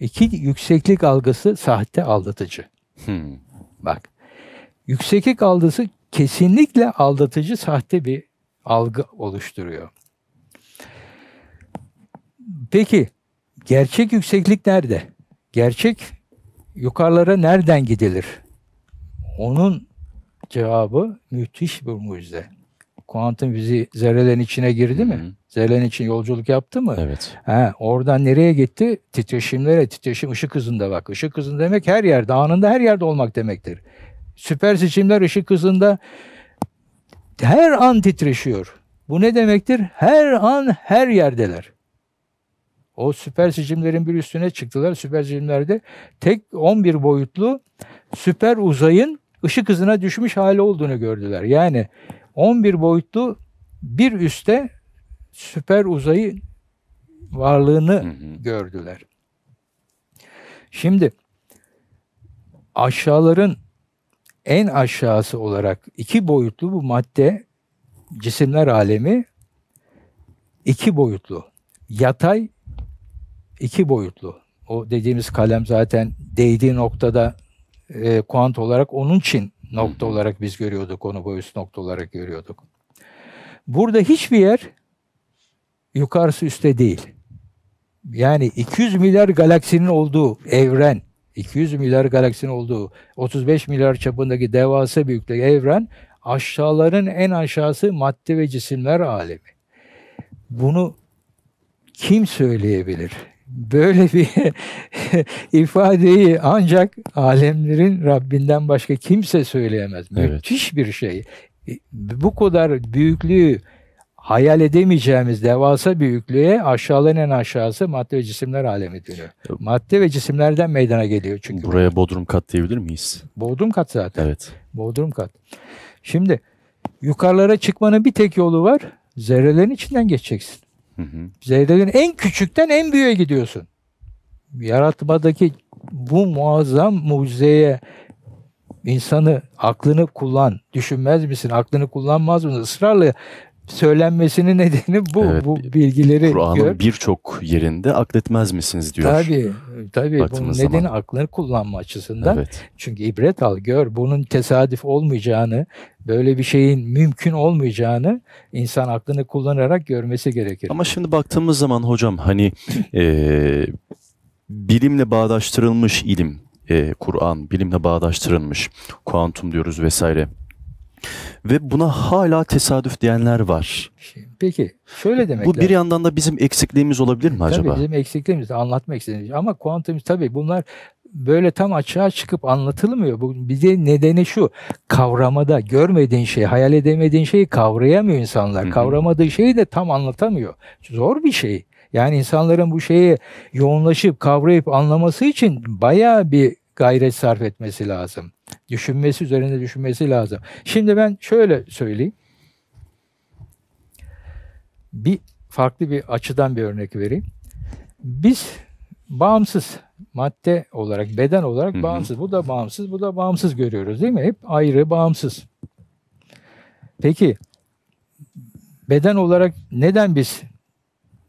iki yükseklik algısı sahte, aldatıcı. Bak, yükseklik algısı kesinlikle aldatıcı, sahte bir algı oluşturuyor. Peki, gerçek yükseklik nerede? Gerçek yukarılara nereden gidilir? Onun cevabı müthiş bir mucize. Kuantum fiziği zerrelerin içine girdi mi? Zerrelerin için yolculuk yaptı mı? Evet. Ha, oradan nereye gitti? Titreşimlere, titreşim ışık hızında bak. Işık hızında demek her yerde, anında her yerde olmak demektir. Süper sicimler ışık hızında her an titreşiyor. Bu ne demektir? Her an her yerdeler. O süper sicimlerin bir üstüne çıktılar. Süper sicimlerde tek 11 boyutlu süper uzayın ışık hızına düşmüş hali olduğunu gördüler. Yani 11 boyutlu bir üste süper uzayın varlığını gördüler. Şimdi aşağıların en aşağısı olarak 2 boyutlu bu madde, cisimler alemi 2 boyutlu. Yatay 2 boyutlu. O dediğimiz kalem zaten değdiği noktada kuant olarak, onun için nokta olarak biz görüyorduk. Onu boyut nokta olarak görüyorduk. Burada hiçbir yer yukarısı üstte değil. Yani 200 milyar galaksinin olduğu evren, 200 milyar galaksinin olduğu, 35 milyar çapındaki devasa büyüklüğü evren, aşağıların en aşağısı madde ve cisimler alemi. Bunu kim söyleyebilir? Böyle bir ifadeyi ancak alemlerin Rabbinden başka kimse söyleyemez. Evet. Müthiş bir şey. Bu kadar büyüklüğü hayal edemeyeceğimiz devasa büyüklüğe aşağıların en aşağısı madde ve cisimler alemi dönüyor. Madde ve cisimlerden meydana geliyor çünkü. Buraya bodrum kat diyebilir miyiz? Bodrum kat zaten. Evet. Bodrum kat. Şimdi yukarılara çıkmanın bir tek yolu var. Zerrelerin içinden geçeceksin. Hı hı. Zerrelerin en küçükten en büyüğe gidiyorsun. Yaratmadaki bu muazzam mucizeye insanı, aklını kullan. Düşünmez misin? Aklını kullanmaz mısın? Israrla söylenmesinin nedeni bu. Evet, bu bilgileri Kur'an'ın birçok yerinde akletmez misiniz diyor. Tabii. Tabii. Baktığımız bunun nedeni aklını kullanma açısından. Evet. Çünkü ibret al, gör. Bunun tesadüf olmayacağını, böyle bir şeyin mümkün olmayacağını insan aklını kullanarak görmesi gerekir. Ama şimdi baktığımız zaman hocam hani bilimle bağdaştırılmış ilim, Kur'an bilimle bağdaştırılmış, kuantum diyoruz vesaire. Ve buna hala tesadüf diyenler var. Peki şöyle demek bu lazım. Bir yandan da bizim eksikliğimiz olabilir mi tabii acaba? Bizim eksikliğimiz, anlatmak istediğimiz. Ama kuantum tabii bunlar böyle tam açığa çıkıp anlatılmıyor. Bu bir de nedeni şu: kavramada görmediğin şeyi, hayal edemediğin şeyi kavrayamıyor insanlar. Hı-hı. Kavramadığı şeyi de tam anlatamıyor. Zor bir şey. Yani insanların bu şeyi yoğunlaşıp kavrayıp anlaması için bayağı bir gayret sarf etmesi lazım. Düşünmesi, üzerinde düşünmesi lazım. Şimdi ben şöyle söyleyeyim. Bir farklı bir açıdan bir örnek vereyim. Biz bağımsız madde olarak, beden olarak bağımsız. Bu da bağımsız, bu da bağımsız görüyoruz değil mi? Hep ayrı, bağımsız. Peki beden olarak neden biz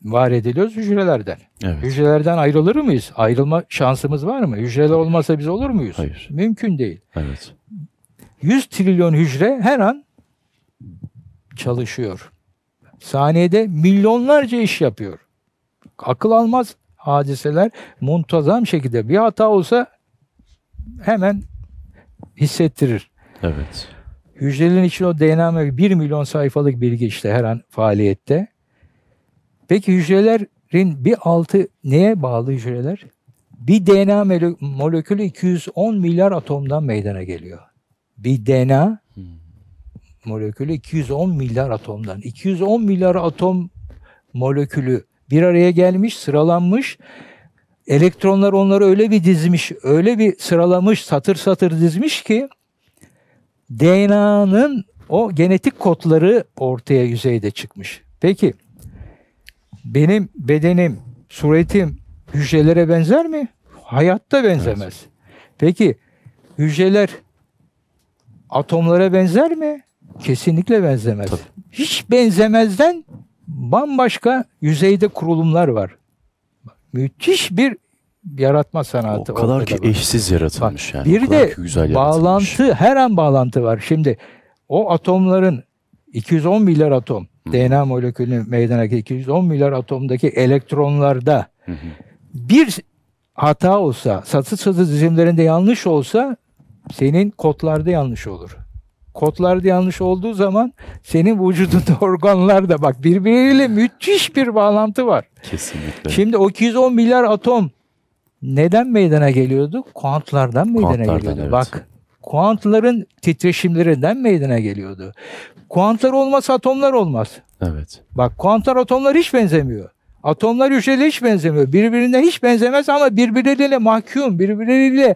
var ediliyoruz? Hücrelerden. Evet. Hücrelerden ayrılır mıyız? Ayrılma şansımız var mı? Hücreler olmasa biz olur muyuz? Hayır. Mümkün değil. Evet. 100 trilyon hücre her an çalışıyor. Saniyede milyonlarca iş yapıyor. Akıl almaz hadiseler muntazam şekilde, bir hata olsa hemen hissettirir. Evet. Hücrelerin için o DNA 1 milyon sayfalık bilgi işte her an faaliyette. Peki hücrelerin bir altı neye bağlı hücreler? Bir DNA molekülü 210 milyar atomdan meydana geliyor. Bir DNA molekülü 210 milyar atomdan. 210 milyar atom molekülü bir araya gelmiş, sıralanmış. Elektronlar onları öyle bir dizmiş, öyle bir sıralamış, satır satır dizmiş ki DNA'nın o genetik kodları ortaya, yüzeyde çıkmış. Peki benim bedenim, suretim hücrelere benzer mi? Hayatta benzemez. Evet. Peki hücreler atomlara benzer mi? Kesinlikle benzemez. Tabii. Hiç benzemezden bambaşka yüzeyde kurulumlar var. Müthiş bir yaratma sanatı. O kadar ki eşsiz yaratılmış. Bak, yani. Bir de güzel bağlantı, her an bağlantı var. Şimdi o atomların 210 milyar atom, DNA molekülünün meydandaki 210 milyar atomdaki elektronlarda bir hata olsa, satır dizimlerinde yanlış olsa senin kodlarda yanlış olur. Kodlarda yanlış olduğu zaman senin vücudunda organlar da bak birbiriyle müthiş bir bağlantı var. Kesinlikle. Şimdi o 210 milyar atom neden meydana geliyordu? Kuantlardan meydana geliyordu. Evet. Bak, kuantların titreşimlerinden meydana geliyordu. Kuantlar olmasa atomlar olmaz. Evet. Bak, kuantlar atomlar hiç benzemiyor. Atomlar hücreler hiç benzemiyor. Birbirine hiç benzemez ama birbirleriyle mahkum, birbirleriyle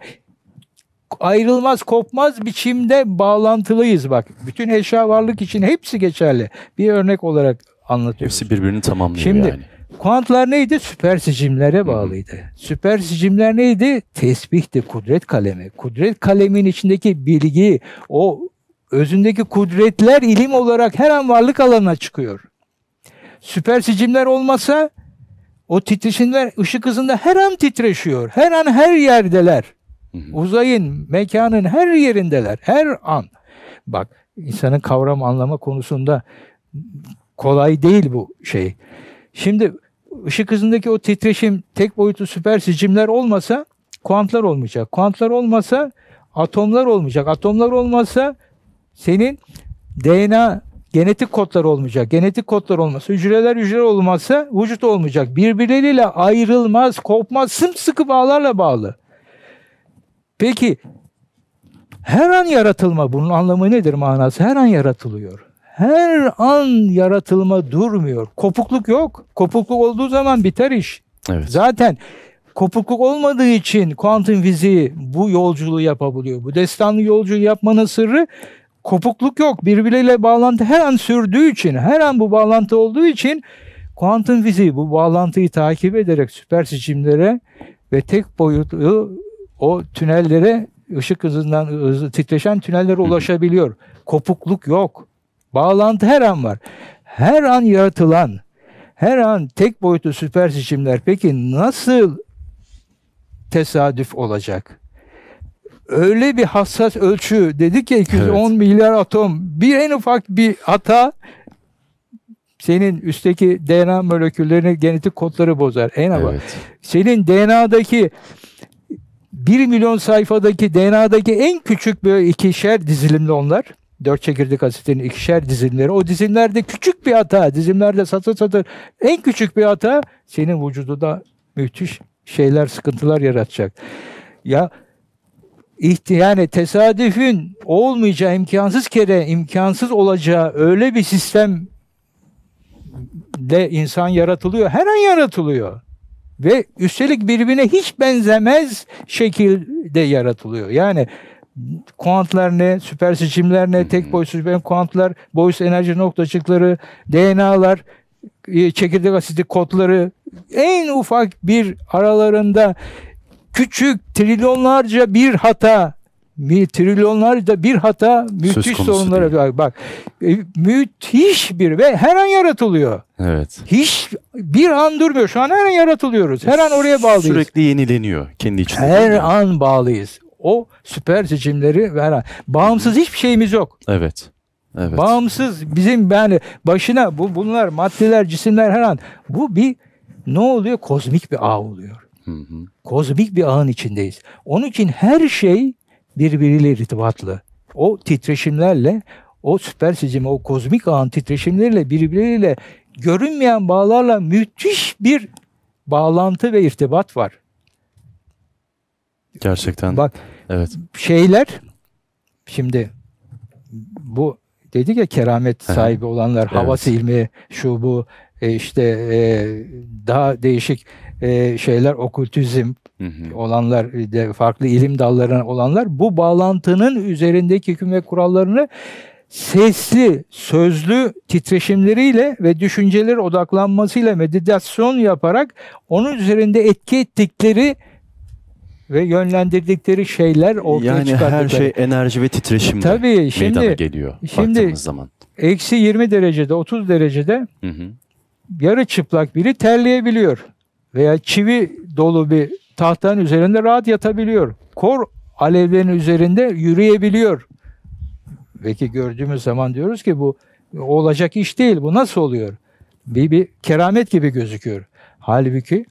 ayrılmaz, kopmaz biçimde bağlantılıyız bak. Bütün eşya varlık için hepsi geçerli. Bir örnek olarak anlatıyoruz. Hepsi birbirini tamamlıyor. Şimdi, yani. Kuantlar neydi? Süper sicimlere bağlıydı. Hı hı. Süper sicimler neydi? Tesbihti, kudret kalemi. Kudret kalemin içindeki bilgi, o özündeki kudretler ilim olarak her an varlık alanına çıkıyor. Süper sicimler olmasa o titreşimler ışık hızında her an titreşiyor. Her an her yerdeler. Hı hı. Uzayın, mekanın her yerindeler. Her an. Bak, insanın kavram anlama konusunda kolay değil bu şey. Şimdi ışık hızındaki o titreşim, tek boyutlu süper sicimler olmasa kuantlar olmayacak. Kuantlar olmasa atomlar olmayacak. Atomlar olmasa senin DNA genetik kodlar olmayacak. Genetik kodlar olmasa, hücreler olmazsa vücut olmayacak. Birbirleriyle ayrılmaz, kopmaz, sımsıkı bağlarla bağlı. Peki her an yaratılma, bunun anlamı nedir, manası? Her an yaratılıyor. Her an yaratılma durmuyor. Kopukluk yok. Kopukluk olduğu zaman biter iş. Evet. Zaten kopukluk olmadığı için kuantum fiziği bu yolculuğu yapabiliyor. Bu destanlı yolculuğu yapmanın sırrı kopukluk yok. Birbirleriyle bağlantı her an sürdüğü için, her an bu bağlantı olduğu için kuantum fiziği bu bağlantıyı takip ederek süper seçimlere ve tek boyutlu o tünellere, ışık hızından titreşen tünellere ulaşabiliyor. Kopukluk yok. Bağlantı her an var. Her an yaratılan, her an tek boyutlu süper seçimler peki nasıl tesadüf olacak? Öyle bir hassas ölçü dedik ya, 210 evet. milyar atom, bir en ufak bir hata senin üstteki DNA moleküllerini, genetik kodları bozar. En ufak. Evet. Senin DNA'daki 1 milyon sayfadaki DNA'daki en küçük böyle ikişer dizilimli onlar. 4 çekirdek asitinin ikişer dizilimleri. O dizilimlerde küçük bir hata, dizilimlerde satır satır en küçük bir hata senin vücudunda müthiş şeyler, sıkıntılar yaratacak. Ya yani tesadüfün olmayacağı, imkansız kere imkansız olacağı öyle bir sistemde insan yaratılıyor. Her an yaratılıyor. Ve üstelik birbirine hiç benzemez şekilde yaratılıyor. Yani kuantlar ne, süper seçimler ne, tek boyutsuz kuantlar, boyutsuz enerji noktacıkları, DNA'lar, çekirdek asidi kodları, en ufak bir aralarında küçük trilyonlarca bir hata, trilyonlarca bir hata müthiş sorunlara bak. Müthiş bir ve her an yaratılıyor. Evet. Hiç bir an durmuyor. Şu an her an yaratılıyoruz. Her an oraya bağlıyız. Sürekli yenileniyor kendi içinde. Her an bağlıyız. O süper seçimleri ve her an. Bağımsız hiçbir şeyimiz yok. Evet. Evet. Bağımsız bizim yani başına bunlar maddeler, cisimler her an. Bu bir ne oluyor? Kozmik bir ağ oluyor. Hı hı. Kozmik bir ağın içindeyiz. Onun için her şey birbiriyle irtibatlı. O titreşimlerle, o süper seçim, o kozmik ağın titreşimleriyle, birbirleriyle görünmeyen bağlarla müthiş bir bağlantı ve irtibat var. Gerçekten. Bak, evet. Şeyler, şimdi bu dedik ya, keramet sahibi olanlar, evet. Havas ilmi, şu bu, işte daha değişik şeyler, okültizm olanlar, farklı ilim dallarına olanlar, bu bağlantının üzerindeki hüküm ve kurallarını sesli, sözlü titreşimleriyle ve düşünceleri odaklanmasıyla meditasyon yaparak onun üzerinde etki ettikleri ve yönlendirdikleri şeyler ortaya çıkarttıkları. Yani her şey enerji ve titreşimle tabii, şimdi, meydana geliyor baktığımız zaman. Eksi 20 derecede, 30 derecede yarı çıplak biri terleyebiliyor. Veya çivi dolu bir tahtanın üzerinde rahat yatabiliyor. Kor alevlerin üzerinde yürüyebiliyor. Peki gördüğümüz zaman diyoruz ki bu olacak iş değil. Bu nasıl oluyor? Bir keramet gibi gözüküyor. Halbuki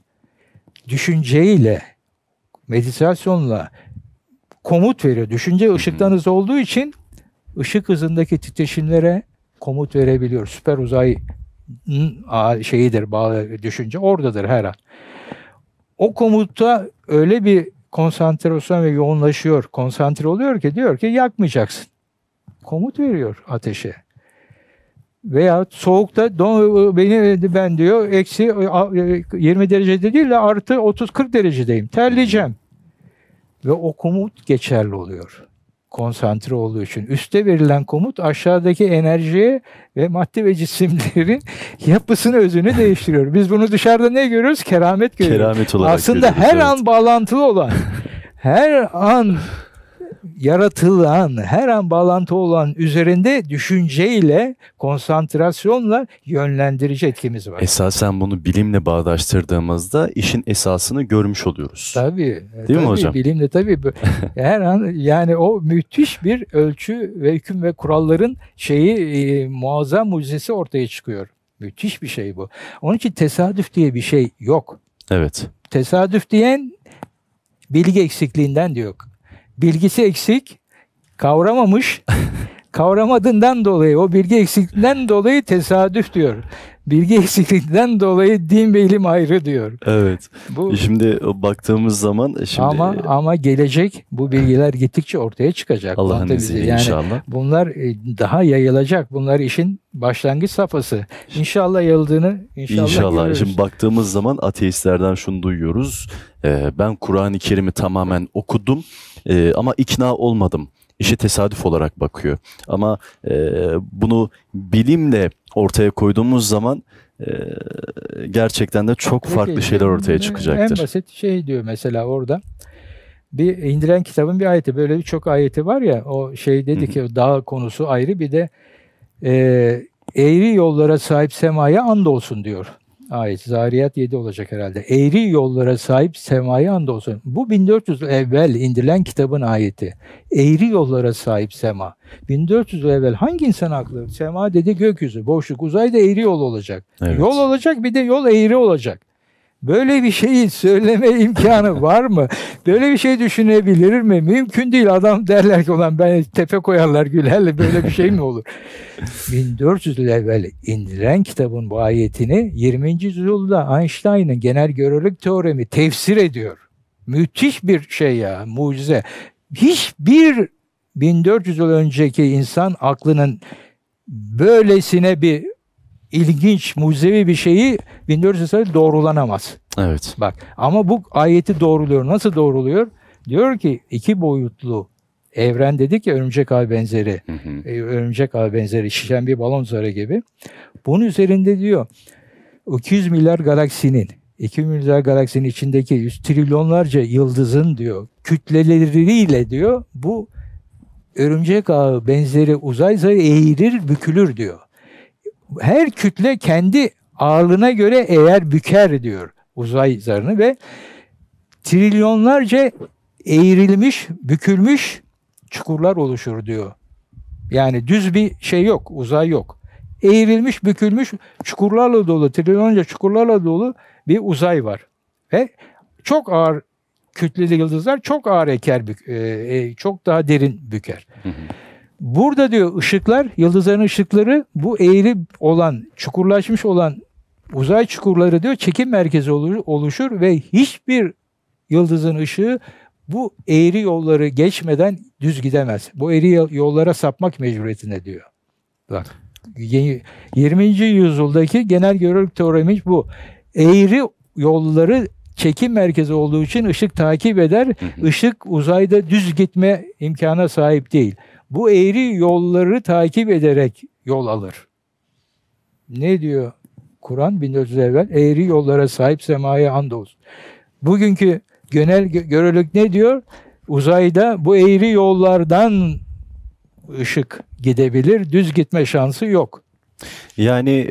düşünceyle, meditasyonla komut veriyor. Düşünce ışıktan hızlı olduğu için ışık hızındaki titreşimlere komut verebiliyor. Süper uzay şeyidir, bağlı düşünce oradadır her an. O komutta öyle bir konsantrasyon ve yoğunlaşıyor, konsantre oluyor ki diyor ki yakmayacaksın. Komut veriyor ateşe. Veya soğukta ben diyor eksi 20 derecede değil de artı 30-40 derecedeyim. Terleyeceğim. Ve o komut geçerli oluyor. Konsantre olduğu için. Üste verilen komut aşağıdaki enerjiye ve madde ve cisimlerin yapısını, özünü değiştiriyor. Biz bunu dışarıda ne görüyoruz? Keramet görüyoruz. Keramet olarak aslında görüyoruz, her evet. an bağlantılı olan, her an yaratılan, her an bağlantı olan üzerinde düşünceyle, konsantrasyonla yönlendirici etkimiz var. Esasen bunu bilimle bağdaştırdığımızda işin esasını görmüş oluyoruz. Tabii. Değil tabii, mi hocam? Bilimle tabii. Her an yani o müthiş bir ölçü ve hüküm ve kuralların şeyi, muazzam mucizesi ortaya çıkıyor. Müthiş bir şey bu. Onun için tesadüf diye bir şey yok. Evet. Tesadüf diyen Bilgi eksikliğinden diyor. Bilgisi eksik, kavramamış, kavramadığından dolayı, o bilgi eksikliğinden dolayı tesadüf diyor. Bilgi eksikliğinden dolayı din ve ilim ayrı diyor. Evet. Bu, şimdi baktığımız zaman şimdi... Ama gelecek bu bilgiler gittikçe ortaya çıkacak. Allah'ın izniyle yani inşallah. Bunlar daha yayılacak. Bunlar işin başlangıç safhası. İnşallah yayıldığını inşallah görürüz. Şimdi baktığımız zaman ateistlerden şunu duyuyoruz. Ben Kur'an-ı Kerim'i tamamen okudum ama ikna olmadım. İşe tesadüf olarak bakıyor. Ama bunu bilimle ortaya koyduğumuz zaman gerçekten de çok farklı şeyler ortaya çıkacaktır. En basit şey diyor mesela orada. Bir indiren kitabın bir ayeti. Böyle birçok ayeti var ya. O şey dedi ki dağ konusu ayrı. Bir de eğri yollara sahip semaya andolsun diyor. Ayet. Zariyat 7 olacak herhalde. Eğri yollara sahip semaya andolsun. Bu 1400 evvel indirilen kitabın ayeti. Eğri yollara sahip sema. 1400 evvel hangi insan aklı? Sema dedi gökyüzü, boşluk, uzayda eğri yol olacak. Evet. Yol olacak, bir de yol eğri olacak. Böyle bir şeyi söyleme imkanı var mı? Böyle bir şey düşünebilir mi? Mümkün değil. Adam derler ki ulan ben tepe koyarlar gülerle, böyle bir şey mi olur? 1400 yıl evvel indiren kitabın bu ayetini 20. yüzyılda Einstein'ın genel görelilik teoremi tefsir ediyor. Müthiş bir şey ya, mucize. Hiçbir 1400 yıl önceki insan aklının böylesine bir ilginç, mucizevi bir şeyi 1400 yıl doğrulanamaz. Evet. Bak ama bu ayeti doğruluyor. Nasıl doğruluyor? Diyor ki iki boyutlu evren dedik ya, örümcek ağ benzeri. Örümcek ağ benzeri, şişen bir balon zarı gibi. Bunun üzerinde diyor 200 milyar galaksinin, 2 milyar galaksinin içindeki 100 trilyonlarca yıldızın diyor kütleleriyle diyor bu örümcek ağ benzeri uzay zarı eğilir, bükülür diyor. Her kütle kendi ağırlığına göre eğer büker diyor uzay zarını ve trilyonlarca eğrilmiş, bükülmüş çukurlar oluşur diyor. Yani düz bir şey yok, uzay yok. Eğrilmiş, bükülmüş çukurlarla dolu, trilyonlarca çukurlarla dolu bir uzay var. Ve çok ağır kütleli yıldızlar çok ağır eker, çok daha derin büker. Burada diyor ışıklar, yıldızların ışıkları bu eğri olan, çukurlaşmış olan uzay çukurları diyor çekim merkezi oluşur ve hiçbir yıldızın ışığı bu eğri yolları geçmeden düz gidemez. Bu eğri yollara sapmak mecburiyetinde diyor. Bak 20. yüzyıldaki genel görelilik teoremi bu. Eğri yolları çekim merkezi olduğu için ışık takip eder. Işık uzayda düz gitme imkana sahip değil. Bu eğri yolları takip ederek yol alır. Ne diyor Kur'an 1400 evvel? Eğri yollara sahip semaya andolsun. Bugünkü genel görelilik ne diyor? Uzayda bu eğri yollardan ışık gidebilir. Düz gitme şansı yok. Yani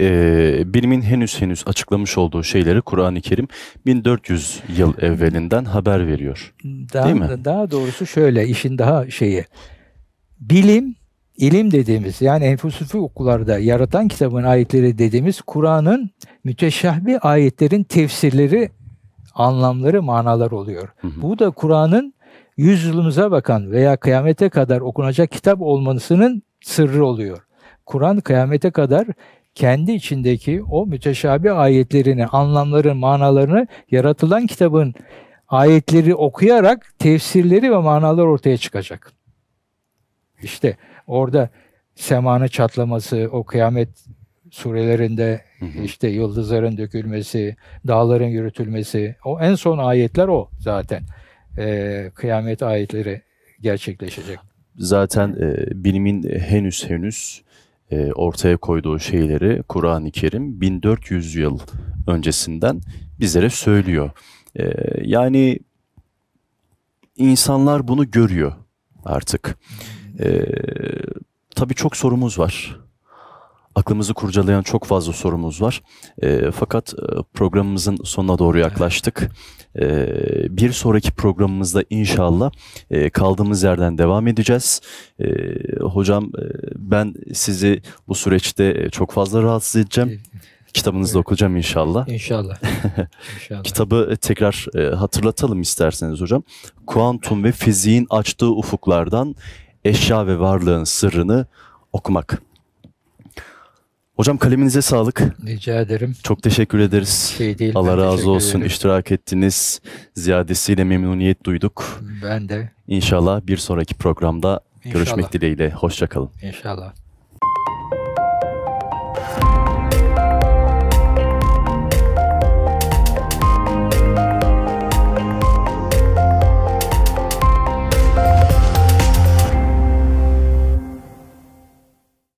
bilimin henüz açıklamış olduğu şeyleri Kur'an-ı Kerim 1400 yıl evvelinden haber veriyor. Değil mi? Daha doğrusu şöyle, işin daha şeyi. Bilim, ilim dediğimiz yani enfüsufi okullarda yaratan kitabın ayetleri dediğimiz Kur'an'ın müteşabih ayetlerin tefsirleri, anlamları, manalar oluyor. Bu da Kur'an'ın yüzyılımıza bakan veya kıyamete kadar okunacak kitap olmasının sırrı oluyor. Kur'an kıyamete kadar kendi içindeki o müteşabih ayetlerini, anlamların, manalarını yaratılan kitabın ayetleri okuyarak tefsirleri ve manalar ortaya çıkacak. İşte orada semanın çatlaması, o kıyamet surelerinde işte yıldızların dökülmesi, dağların yürütülmesi, o en son ayetler o zaten. Kıyamet ayetleri gerçekleşecek. Zaten bilimin henüz ortaya koyduğu şeyleri Kur'an-ı Kerim 1400 yıl öncesinden bizlere söylüyor. Yani insanlar bunu görüyor artık. Tabii çok sorumuz var. Aklımızı kurcalayan çok fazla sorumuz var. Fakat programımızın sonuna doğru yaklaştık. Bir sonraki programımızda inşallah kaldığımız yerden devam edeceğiz. Hocam ben sizi bu süreçte çok fazla rahatsız edeceğim. Kitabınızı da okuyacağım inşallah. İnşallah. Kitabı tekrar hatırlatalım isterseniz hocam. Kuantum ve fiziğin açtığı ufuklardan eşya ve varlığın sırrını okumak. Hocam kaleminize sağlık. Rica ederim. Çok teşekkür ederiz. Şey değil, Allah razı olsun. Ederim. İştirak ettiniz. Ziyadesiyle memnuniyet duyduk. Ben de. İnşallah bir sonraki programda görüşmek dileğiyle. Hoşça kalın. İnşallah.